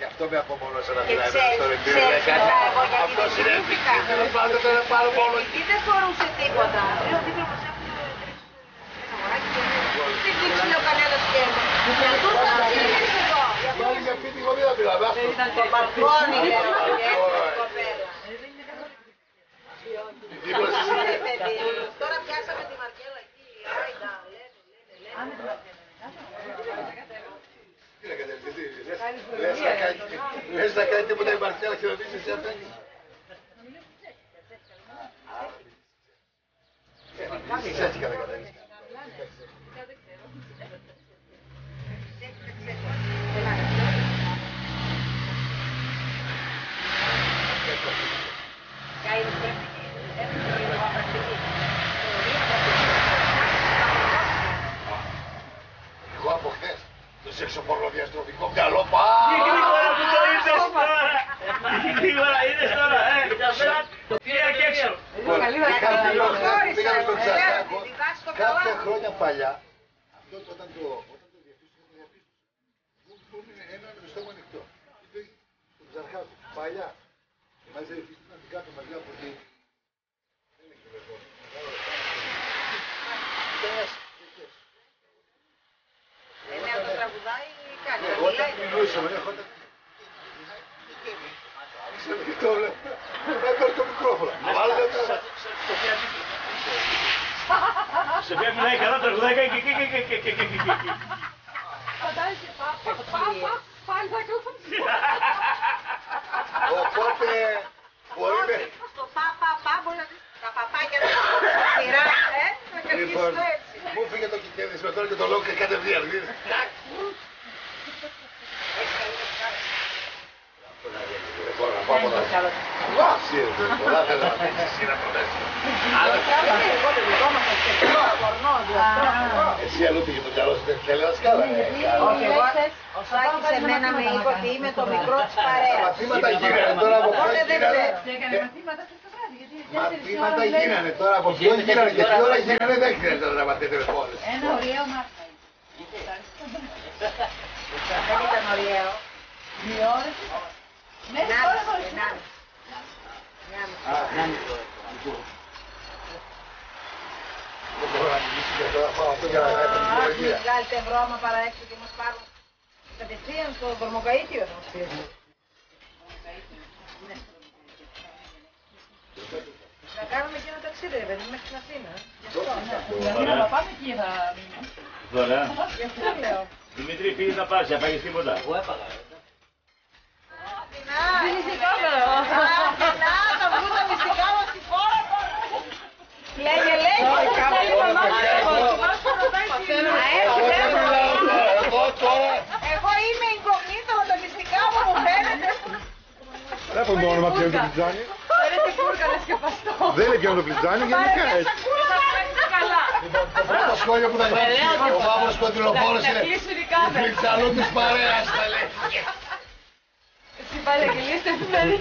Γι' αυτό με απομονώσα να φυλάει μέσα στο ρεμπύριο. Αυτό συνέβηκα. Επειδή δεν χωρούσε τίποτα. Λέω ότι πρέπει να τρέξουν. Δεν ξέρω κανένα σχέδιο. Για τούτο θα ψηφίσει εδώ. Για αυτή τη γωνία θα μιλάμε. Αυτό ήταν το μπαλκόνι. Τώρα πιάσαμε τη Μαρκέλα εκεί. Λες να κάνει τίποτα η Μαρκέλα και να δεις εσύ αυτά. Είσαι έτσι κατακαταλείς. Δεν ξέρω. Εγώ από χθες το σεξοπορνοδιαστροφικό καλό πάρα. Τι γρήγορα είδες τώρα, Τρία και έξω. Πήγαμε στον Ξαστάκο κάποια χρόνια παλιά. Αυτό όταν το διαπίστωσα, μου είναι ένα με το στόμα ανοιχτό. Στον Ξαρχάκο, παλιά. Εμάς δεν υπήρχαν την κάτω μαλλιά από την... Εμένα το τραγουδάει κάτι. Όταν μιλούσαμε, έχονταν... Εξαιρετικό, λέω. Έπαιρε το μικρόφωνο. Βάλε το τραγουδάκι. Σε ποια μιλάει καλά τραγουδάκια και... Φαντάζει, πάπα, πάλι θα κλωθούν. Οπότε... Μπορείτε... Στο πάπα, μπορείτε να δεις τα παπάκια να τα πειράζε, να καθίσουν έτσι. Μου φύγε το κικένδυς με τώρα και το λόγο και κατευθείαν. Εσύ αλλού πήγε το καλό σου και έλεγα Σκάλα. Όχι, εγώ ο Σάκης εμένα με είπε ότι είμαι το μικρό της παρέας. Μαθήματα γίνανε τώρα από ποιον γίνανε. Μαθήματα γίνανε τώρα από ποιον γίνανε και τι ώρα γίνανε δεν γίνανε τώρα να μαθαίνετε με πόλες. Ένα ωραίο μάθημα. Δεν ήταν ωραίο. 2 ώρες. Μέσα τώρα χωρίς μάθημα. Δεν μπορώ να μιλήσω για τώρα, πάω αυτό για να κάνω την κοινωνία. Βγάλετε βρώμα παρά έξω και μας πάρουν κατευθείαν στο κορμοκαΐτιο. Να κάνουμε και ένα ταξίδι, ρε παιδί, μέχρι την Αθήνα. Αθήνα θα πάμε και θα μείνουμε. Δωρεάν. Γι' αυτό λέω. Δημήτρη, πήγες να πάρεις, θα φάγεις τίποτα. Εγώ έπαγα. Αθηνά! Δεν είσαι κάμερα. Αθηνά, θα βγουν τα μυστικά μας στην χώρα. Λέγε, θα είμαι μάλλον. Εγώ είμαι εγκομνήτω με τα μυστικά μου που φαίνεται. Δεν έπρεπε το όνομα πιάνει το πλιτζάνι. Φαίνεται κούρκα, λες και παστό. Δεν λέει πιάνει το πλιτζάνι, γενικά έτσι. Το πρώτο σχόλιο που θα γράψει ο Παύλος Κοντιλοφόρος είναι «Η πλιτζανού της παρέας» θα λέει. Εσύ παραγγελίστε φέρεις.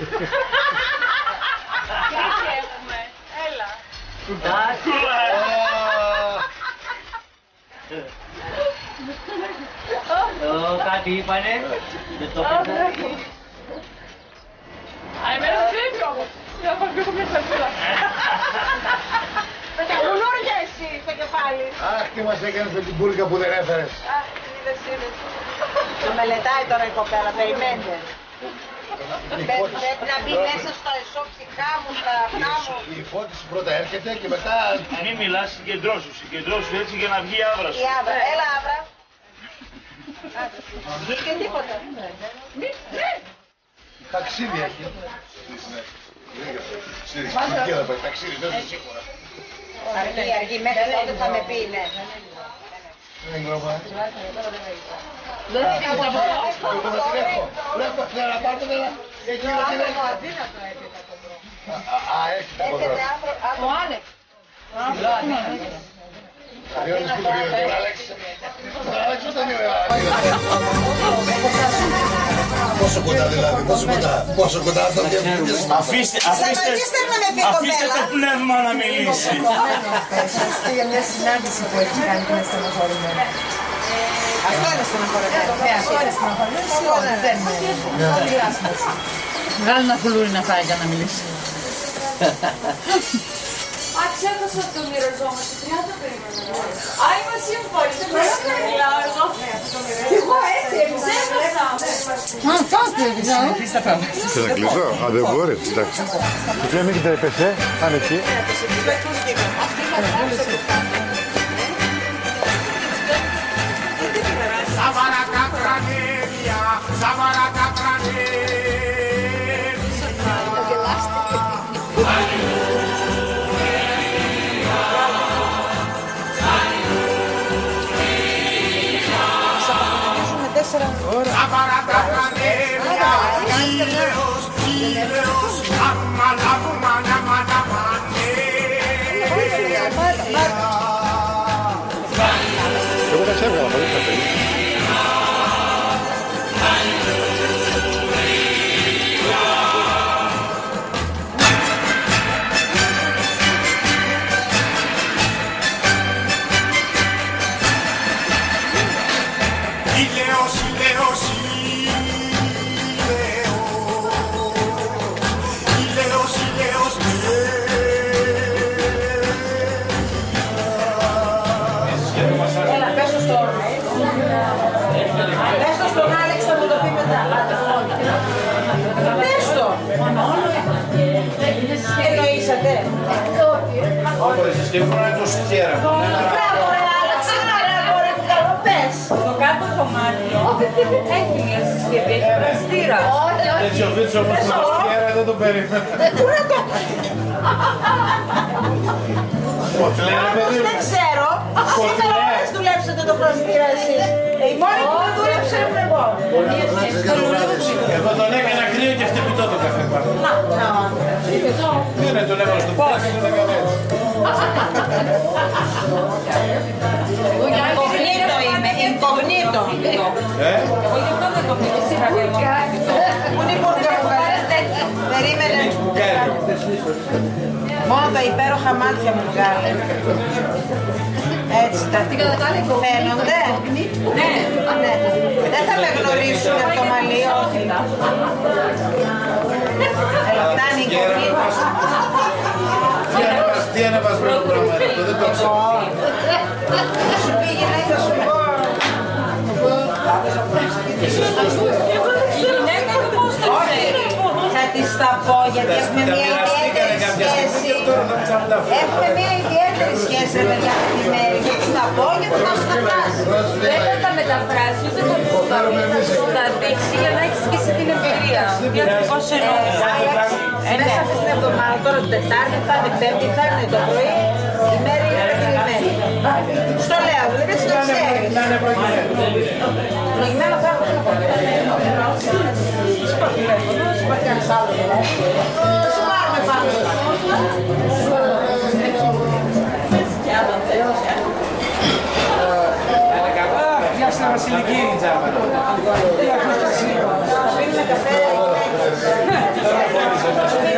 Τι έχουμε, έλα. Τουρκάκι! Κάτι είπανε, δεν το πέτανε. Α, εμένα φύγει όμως. Να πάω πιο μια σαλπούρα. Με τα γουλούρια εσύ στο κεφάλι. Αχ, τι μας έκανες με την πούρκα που δεν έφερες. Αχ, είδες. Το μελετάει τώρα η κοπέλα, περιμένετε. Πρέπει να μπει μέσα στα εσωψυχά μου, στα αυτά μου. Η φώτιση πρώτα έρχεται και μετά... Μην μιλάς, συγκεντρώσου έτσι για να βγει η άβρα σου. Η άβρα, έλα άβρα. Και τίποτα. Ταξίδι έχει. Ταξίδι, δεν είσαι σίγουρα. Αργή, μέχρι τότε θα με πει, ναι. Δεν εγγλωβάει. Δεν πόσο κοντά δηλαδή, πόσο κοντά αυτό και αφήστε το πνεύμα να μιλήσει. Ευχαριστώ για μια συνάντηση που έχει κάνει με στενοχωρημένη. Αυτό είναι στεναχωρεμένο. Βγάλε ένα φλουρί να φάει για να μιλήσει. Αξέχασα ότι το μοιραζόμαστε, 30 περίμενα. Α, είμαι σύμφωνη, δεν μπορώ να μιλάω εγώ. Εγώ έτσι, ξέχασα. Α, τότε, δεν θα κλείσω, α, δεν μπορείς, εντάξει. Η Φλέμη και τα έπεσε, πάνε εκεί. Σαβαράκα κρανίδια, σαβαράκα κρανίδια. Εγώ τα ξέβγαλα, πολύ καλύτερα. Έχει μια συσκευή, έχει πραστήρα. Όχι, όχι. Έτσι ο Βίτσο όμως με το σκέρα δεν τον περίμενε. Πού να το... Όπως δεν ξέρω, σήμερα όλες δουλέψατε το πραστήρα εσείς. Η μόνη που δεν δούλεψε είναι εγώ. Εγώ τον έκανα κρύο και χτυπητό το καφέ πάνω. Να, να. Δεν είναι τον έβαλα στο πάλι, δεν τον έκανα έτσι. Κοχνήτο είμαι, κοχνήτο. Εγώ γι' αυτό δεν κοχνήτο, σύγχα και εγώ. Πού είναι η μπουργά που βγάζετε, περίμενε. Μόνο τα υπέροχα μάτια μου βγάζουν. Έτσι, τα φαίνονται. Ναι. Δεν θα με γνωρίσουν από το μαλλί, όχι. Έλα, φτάνει η κοχνήτο. Τι ανεβασμένο πράγμα, αυτό δεν το ξέρω. Θα σου πήγε να είχα σου πω. Όχι, θα της τα πω, γιατί έχουμε μια ιδιαίτερη σχέση. Έχουμε μια ιδιαίτερη σχέση με την ημέρη. Θα της τα πω και θα σου τα φτάσει. Δεν θα τα μεταφράσει, ούτε θα σου τα δείξει για να έχεις και εσύ την εμπειρία. Για να πω σε νόμιση. Μέσα αυτή την εβδομάδα, τώρα την Τετάρτη, θα είναι Πέμπτη, θα είναι το πρωί, η μέρα είναι επιλεγμένη. Στο λέω, δεν στο ξέρεις. Προγυμμένο θα έχω να πω. Σου πάρει κανείς άλλο. Σου πάρουμε πάνω. Γεια σας Βασιλική. Πήραμε καφέ. Gracias.